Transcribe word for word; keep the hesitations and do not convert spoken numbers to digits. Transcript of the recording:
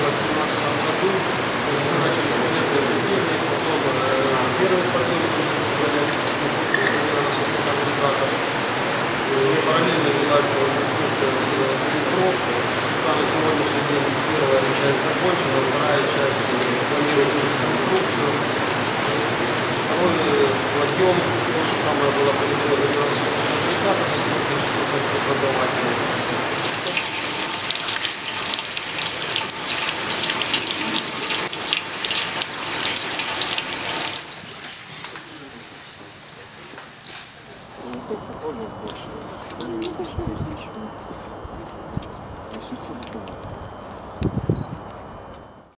году мы начали исполнять предупреждение, потом первый партнер были параллельно велась реконструкция фильтров. На сегодняшний день первая часть закончена, вторая часть планирует реконструкцию. Второй подъем, то же самое было произведено в две тысячи девятнадцатом году, с техническим преподавателем. Больше.